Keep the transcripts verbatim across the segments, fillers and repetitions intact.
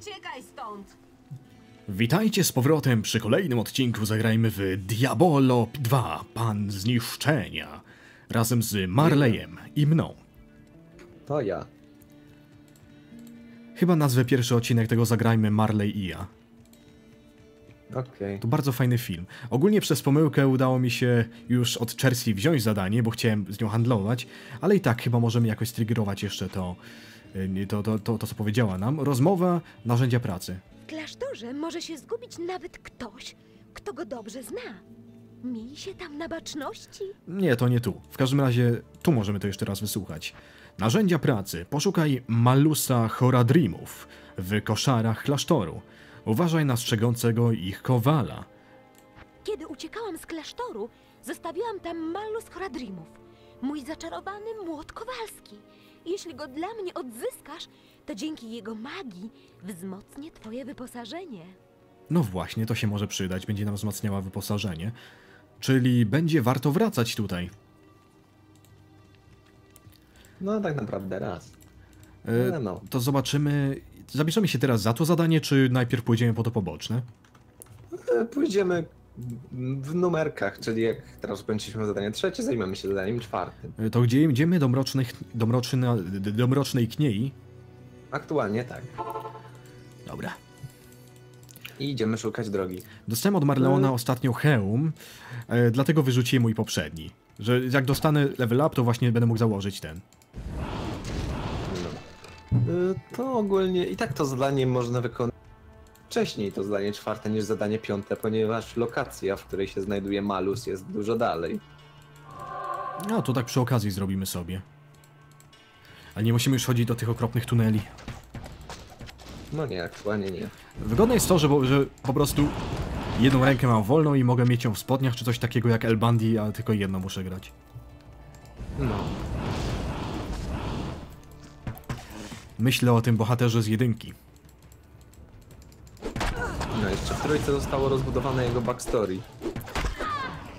Uciekaj stąd! Witajcie z powrotem przy kolejnym odcinku. Zagrajmy w Diablo dwa, Pan Zniszczenia. Razem z Marleyem i mną. To ja. Chyba nazwę pierwszy odcinek tego Zagrajmy Marley i ja. Okay. To bardzo fajny film. Ogólnie przez pomyłkę udało mi się już od Chelsea wziąć zadanie, bo chciałem z nią handlować, ale i tak chyba możemy jakoś strygerować jeszcze to, to, to, to, to co powiedziała nam. Rozmowa, narzędzia pracy. W klasztorze może się zgubić nawet ktoś, kto go dobrze zna. Miej się tam na baczności. Nie, to nie tu. W każdym razie tu możemy to jeszcze raz wysłuchać. Narzędzia pracy. Poszukaj Malusa Horadrimów w koszarach klasztoru. Uważaj na strzegącego ich kowala. Kiedy uciekałam z klasztoru, zostawiłam tam Malus Horadrimów, mój zaczarowany młot kowalski. Jeśli go dla mnie odzyskasz, to dzięki jego magii wzmocnię twoje wyposażenie. No właśnie, to się może przydać, będzie nam wzmacniała wyposażenie. Czyli będzie warto wracać tutaj. No tak naprawdę raz. No, no. E, to zobaczymy... Zabierzemy się teraz za to zadanie, czy najpierw pójdziemy po to poboczne? Pójdziemy w numerkach, czyli jak teraz kończyliśmy zadanie trzecie, zajmiemy się zadaniem czwartym. To gdzie idziemy? Do, mrocznych, do, mroczyna, do mrocznej kniei? Aktualnie tak. Dobra. I idziemy szukać drogi. Dostałem od Marleona no. ostatnio hełm, dlatego wyrzuciłem mój poprzedni. Że jak dostanę level up, to właśnie będę mógł założyć ten. To ogólnie i tak to zadanie można wykonać wcześniej, to zadanie czwarte, niż zadanie piąte, ponieważ lokacja, w której się znajduje Malus, jest dużo dalej. No to tak przy okazji zrobimy sobie. Ale nie musimy już chodzić do tych okropnych tuneli. No nie, aktualnie nie. Wygodne jest to, że, że po prostu jedną rękę mam wolną i mogę mieć ją w spodniach czy coś takiego jak El Bandi, ale tylko jedną muszę grać. No. Myślę o tym bohaterze z jedynki. No jeszcze w trójce zostało rozbudowane jego backstory.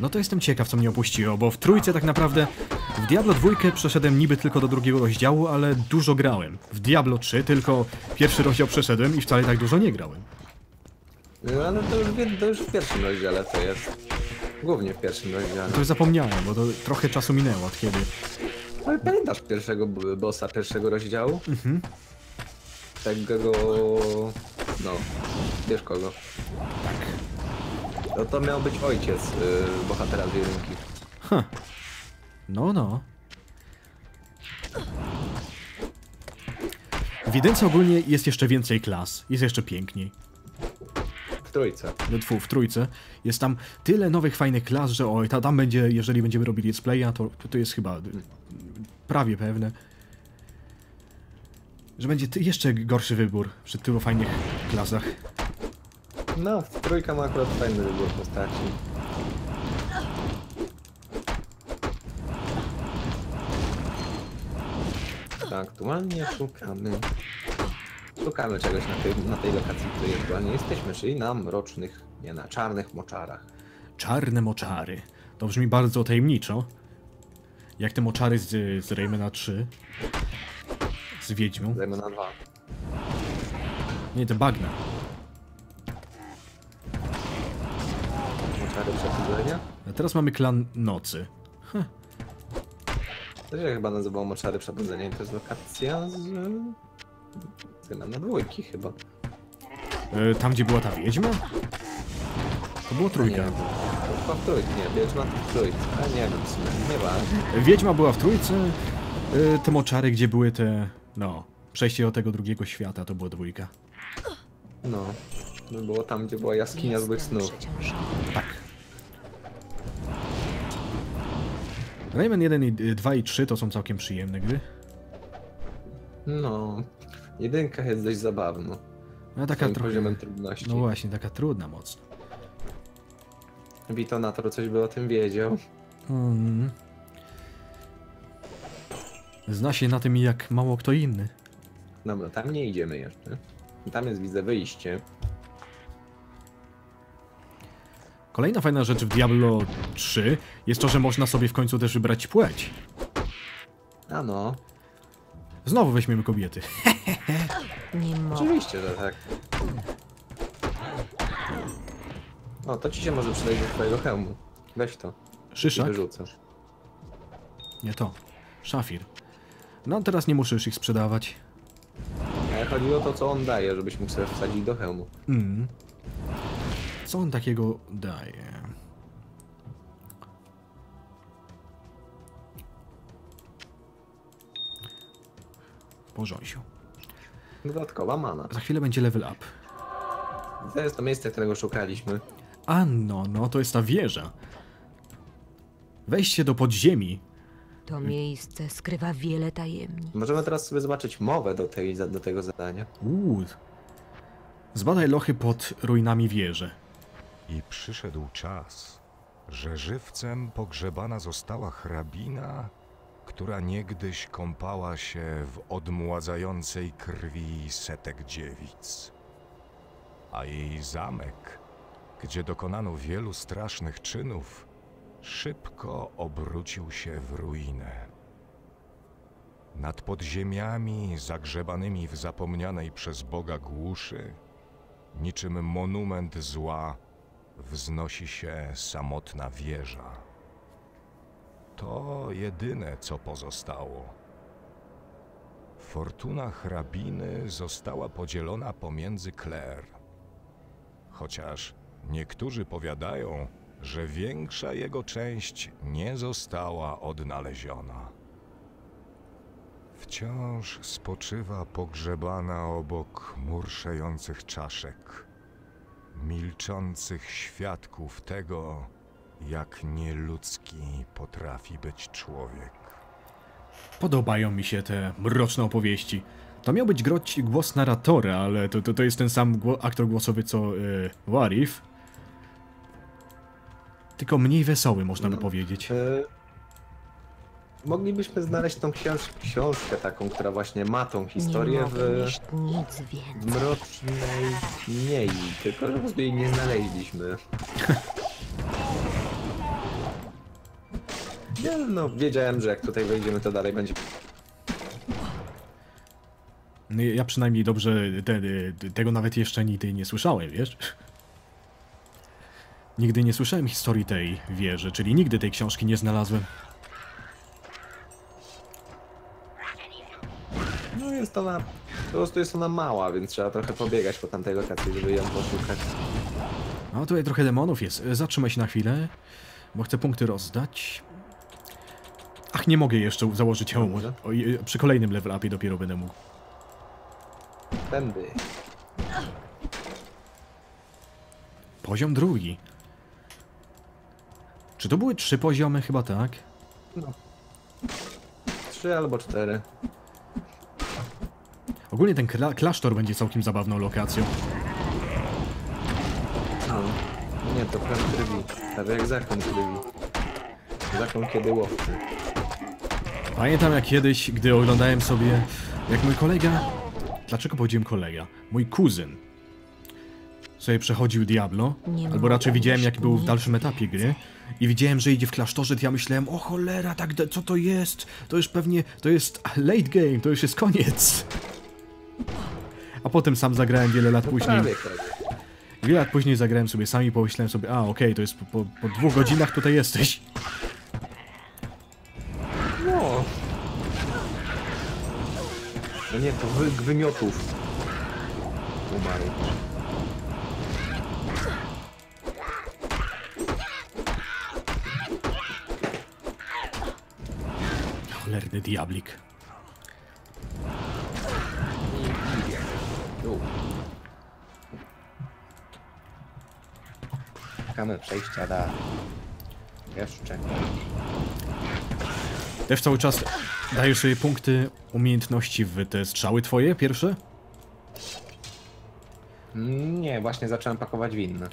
No to jestem ciekaw, co mnie opuściło, bo w trójce tak naprawdę... W Diablo dwa przeszedłem niby tylko do drugiego rozdziału, ale dużo grałem. W Diablo trzy tylko pierwszy rozdział przeszedłem i wcale tak dużo nie grałem. No ale to już, to już w pierwszym rozdziale to jest. Głównie w pierwszym rozdziale. No to już zapomniałem, bo to trochę czasu minęło od kiedy... Ale pamiętasz pierwszego bossa, pierwszego rozdziału? Mhm. Tego... no... wiesz kogo? Tak. No to miał być ojciec yy, bohatera z jedynki. Huh. No, no. W jedynce ogólnie jest jeszcze więcej klas. Jest jeszcze piękniej. W trójce. Tfu, w trójce. Jest tam tyle nowych, fajnych klas, że oj, ta, tam będzie, jeżeli będziemy robili let's playa, to, to jest chyba... prawie pewne, że będzie jeszcze gorszy wybór przy tylu fajnych klasach. No, trójka ma akurat fajny wybór postaci. Tak, aktualnie szukamy... Szukamy czegoś na tej, na tej lokacji, w której aktualnie jesteśmy, czyli na mrocznych, nie na czarnych moczarach. Czarne moczary. To brzmi bardzo tajemniczo. Jak te moczary z, z Raymana trzy. Z Wiedźmą. Z Raymana dwa. Nie, te bagna. Moczary przebudzenia? A teraz mamy klan nocy. Huh. To się chyba nazywało moczary przebudzenia i to jest lokacja z... z Raymana dwa chyba. E, tam gdzie była ta Wiedźma? To było trójka. Była w trójce, nie, Wiedźma w trójce, a nie wiem, nie ma. Wiedźma była w trójce, yy, te moczary, gdzie były te, no, przejście do tego drugiego świata, to była dwójka. No, to było tam, gdzie była jaskinia złych snów. Tak. Rayman jeden, dwa i trzy to są całkiem przyjemne gry. No, jedynka jest dość zabawna. No taka trochę... poziomem trudności. No właśnie, taka trudna mocno. Bitonator coś by o tym wiedział. Hmm. Zna się na tym jak mało kto inny. Dobra, tam nie idziemy jeszcze. Tam jest, widzę, wyjście. Kolejna fajna rzecz w Diablo trzy jest to, że można sobie w końcu też wybrać płeć. A no. Znowu weźmiemy kobiety. Nie ma. Oczywiście, że tak. O, to ci się może przydać do twojego hełmu. Weź to. Szyszak? I wyrzucasz. Nie to. Szafir. No teraz nie musisz ich sprzedawać. Ale chodzi o to, co on daje, żebyś mógł sobie wsadzić do hełmu. Mm. Co on takiego daje? Porząsiu. Dodatkowa mana. Za chwilę będzie level up. To jest to miejsce, którego szukaliśmy. A no, no, to jest ta wieża. Wejście do podziemi. To miejsce skrywa wiele tajemnic. Możemy teraz sobie zobaczyć mowę do, tej, do tego zadania. Uuu. Zbadaj lochy pod ruinami wieży. I przyszedł czas, że żywcem pogrzebana została hrabina, która niegdyś kąpała się w odmładzającej krwi setek dziewic. A jej zamek, gdzie dokonano wielu strasznych czynów, szybko obrócił się w ruinę. Nad podziemiami zagrzebanymi w zapomnianej przez Boga głuszy, niczym monument zła, wznosi się samotna wieża. To jedyne, co pozostało. Fortuna hrabiny została podzielona pomiędzy kler. Chociaż niektórzy powiadają, że większa jego część nie została odnaleziona. Wciąż spoczywa pogrzebana obok murszejących czaszek, milczących świadków tego, jak nieludzki potrafi być człowiek. Podobają mi się te mroczne opowieści. To miał być głos narratora, ale to, to, to jest ten sam gło aktor głosowy co yy, Warif. Tylko mniej wesoły, można by no, powiedzieć. Yy, moglibyśmy znaleźć tą książ książkę taką, która właśnie ma tą historię w, nic w mrocznej niej, tylko że jej nie znaleźliśmy. Ja, no, wiedziałem, że jak tutaj wejdziemy, to dalej będzie. Ja przynajmniej dobrze te, te, tego nawet jeszcze nigdy nie słyszałem, wiesz? Nigdy nie słyszałem historii tej wieży, czyli nigdy tej książki nie znalazłem. No jest ona... po prostu jest ona mała, więc trzeba trochę pobiegać po tamtej lokacji, żeby ją poszukać. No tutaj trochę demonów jest. Zatrzymaj się na chwilę, bo chcę punkty rozdać. Ach, nie mogę jeszcze założyć hełmu. Przy kolejnym level upie dopiero będę mógł. Tędy. Poziom drugi. Czy to były trzy poziomy? Chyba tak. No. Trzy albo cztery. Ogólnie ten kla klasztor będzie całkiem zabawną lokacją. No. Nie, to prawie trywi. Prawie jak zakon trywi. Zakon kiedy łowcy. Pamiętam jak kiedyś, gdy oglądałem sobie, jak mój kolega... Dlaczego powiedziałem kolega? Mój kuzyn sobie przechodził Diablo, nie albo raczej widziałem jak był w dalszym etapie gry i widziałem, że idzie w klasztorze, to ja myślałem, o cholera, tak, co to jest? To już pewnie, to jest late game, to już jest koniec. A potem sam zagrałem wiele lat później. Wiele lat później zagrałem sobie sam i pomyślałem sobie, a okej, okay, to jest po, po, po dwóch godzinach tutaj jesteś. No. No nie, to wy, wymiotów. Umarł. Cholerny diablik. Czekamy przejścia da. Jeszcze. Też cały czas dajesz sobie punkty umiejętności w te strzały twoje pierwsze? Nie, właśnie zacząłem pakować w inne.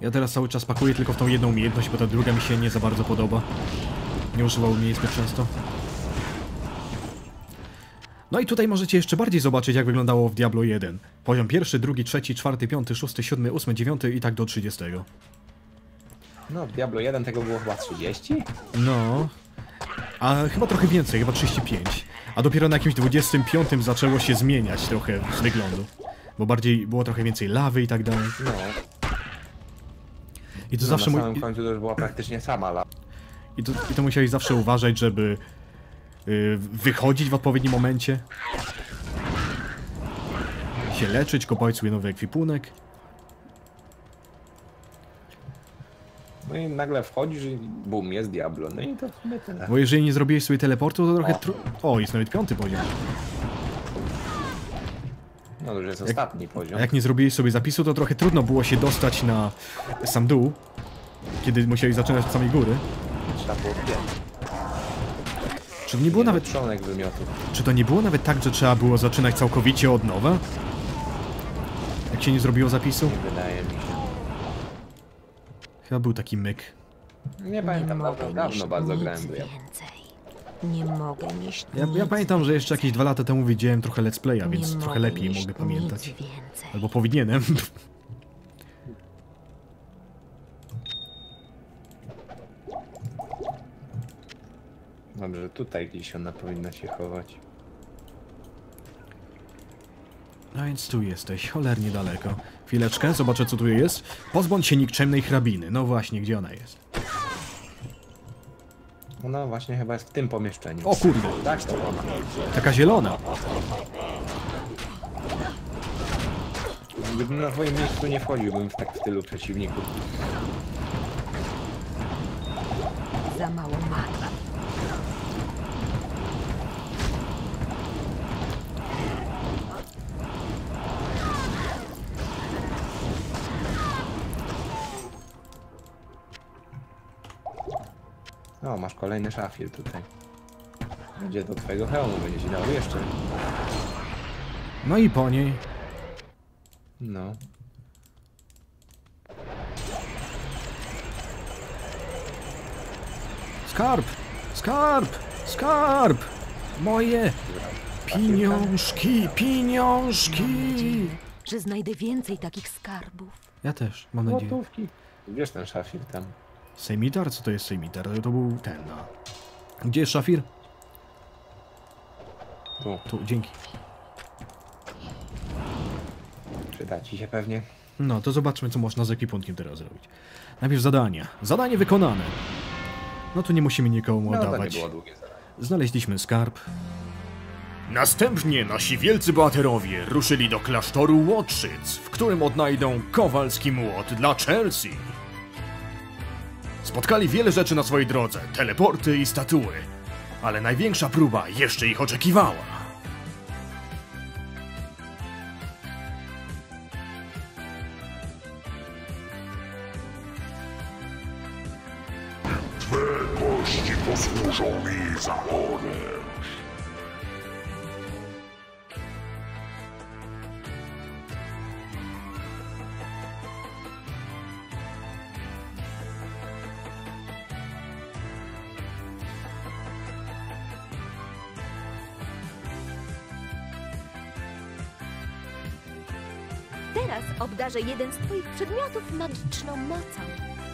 Ja teraz cały czas pakuję tylko w tą jedną umiejętność, bo ta druga mi się nie za bardzo podoba. Nie używałem jej zbyt często. No i tutaj możecie jeszcze bardziej zobaczyć, jak wyglądało w Diablo jeden. Poziom pierwszy, drugi, trzeci, czwarty, piąty, szósty, siódmy, ósmy, dziewiąty i tak do trzydziestego. No, w Diablo jeden tego było chyba trzydzieści? No... A chyba trochę więcej, chyba trzydzieści pięć. A dopiero na jakimś dwudziestym piątym zaczęło się zmieniać trochę wyglądu. Bo bardziej było trochę więcej lawy i tak dalej. No. I to no, zawsze... Na samym mój... końcu to już była praktycznie sama lawa. I to, i to musiałeś zawsze uważać, żeby yy, wychodzić w odpowiednim momencie. Się leczyć, kopać sobie nowy ekwipunek. No i nagle wchodzisz i bum, jest Diablo. No i to w sumie tyle. Bo jeżeli nie zrobiłeś sobie teleportu, to trochę... O, tru... o jest nawet piąty poziom. No to już jest jak... ostatni poziom. A jak nie zrobiłeś sobie zapisu, to trochę trudno było się dostać na sam dół. Kiedy musieli zaczynać od samej góry. Trzeba było pięć. Czy to nie było nawet... Czy to nie było nawet tak, że trzeba było zaczynać całkowicie od nowa? Jak się nie zrobiło zapisu? Nie wydaje mi się. Chyba był taki myk. Nie pamiętam, nie dawno, dawno bardzo grałem do Diablo. Nie mogę mieć ja, ja pamiętam, że jeszcze jakieś dwa lata temu widziałem trochę let's playa, więc nie trochę lepiej mogę pamiętać. Albo powinienem. Dobrze, tutaj gdzieś ona powinna się chować. No więc tu jesteś, cholernie daleko. Chwileczkę, zobaczę co tu jest. Pozbądź się nikczemnej hrabiny. No właśnie, gdzie ona jest? Ona właśnie chyba jest w tym pomieszczeniu. O kurde! Tak, to ona. Taka zielona! Gdybym na twoim miejscu nie wchodziłbym w tak w stylu przeciwników. Za mało matwa. O, masz kolejny szafir tutaj. Będzie do twojego hełmu, będzie się dało jeszcze. No i po niej. No. Skarb! Skarb! Skarb! Moje pieniążki, pieniążki! Mam nadzieję, że znajdę więcej takich skarbów. Ja też, mam nadzieję. Gotówki. Wiesz ten szafir tam. Sejmitar? Co to jest sejmitar? To był ten. Gdzie jest szafir? Tu. Tu, dzięki. Przyda ci się pewnie. No, to zobaczmy co można z ekwipunkiem teraz zrobić. Najpierw zadania. Zadanie wykonane. No tu nie musimy nikomu no, oddawać. To nie było długie zadanie. Znaleźliśmy skarb. Następnie nasi wielcy bohaterowie ruszyli do klasztoru Łotrzyc, w którym odnajdą kowalski młot dla Chelsea. Spotkali wiele rzeczy na swojej drodze, teleporty i statuły, ale największa próba jeszcze ich oczekiwała. Twe kości posłużą mi za oręż. Teraz obdarzę jeden z twoich przedmiotów magiczną mocą.